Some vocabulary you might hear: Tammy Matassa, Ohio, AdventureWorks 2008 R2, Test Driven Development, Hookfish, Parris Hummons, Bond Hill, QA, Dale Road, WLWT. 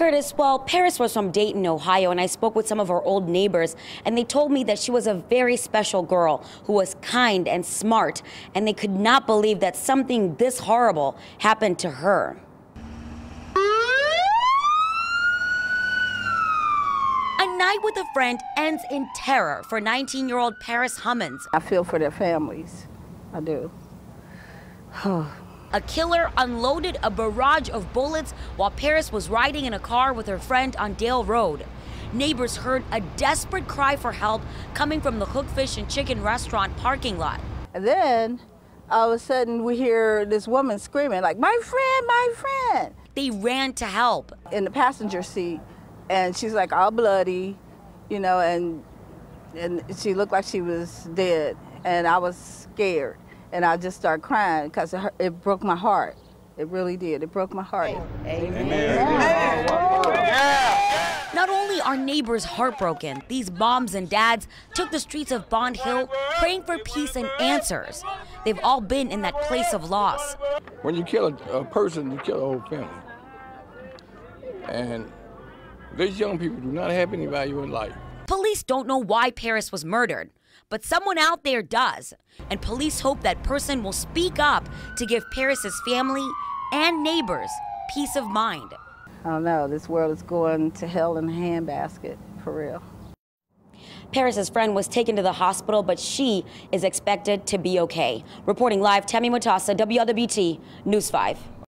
Curtis, well, Parris was from Dayton, Ohio, and I spoke with some of her old neighbors, and they told me that she was a very special girl who was kind and smart, and they could not believe that something this horrible happened to her. A night with a friend ends in terror for 19-year-old Parris Hummons. I feel for their families. I do. A killer unloaded a barrage of bullets while Parris was riding in a car with her friend on Dale Road. Neighbors heard a desperate cry for help coming from the Hookfish and Chicken restaurant parking lot. And then, all of a sudden, we hear this woman screaming, like, "My friend, my friend!" They ran to help. In the passenger seat, and she's like all bloody, you know, and she looked like she was dead, and I was scared. And I just started crying because it broke my heart. It really did. It broke my heart. Amen. Amen. Yeah. Yeah. Not only are neighbors heartbroken, these moms and dads took the streets of Bond Hill praying for peace and answers. They've all been in that place of loss. When you kill a person, you kill a whole family. And these young people do not have any value in life. Police don't know why Parris was murdered, but someone out there does, and police hope that person will speak up to give Parris's family and neighbors peace of mind. I don't know, this world is going to hell in a handbasket, for real. Parris's friend was taken to the hospital, but she is expected to be okay. Reporting live, Tammy Matassa, WLWT News 5.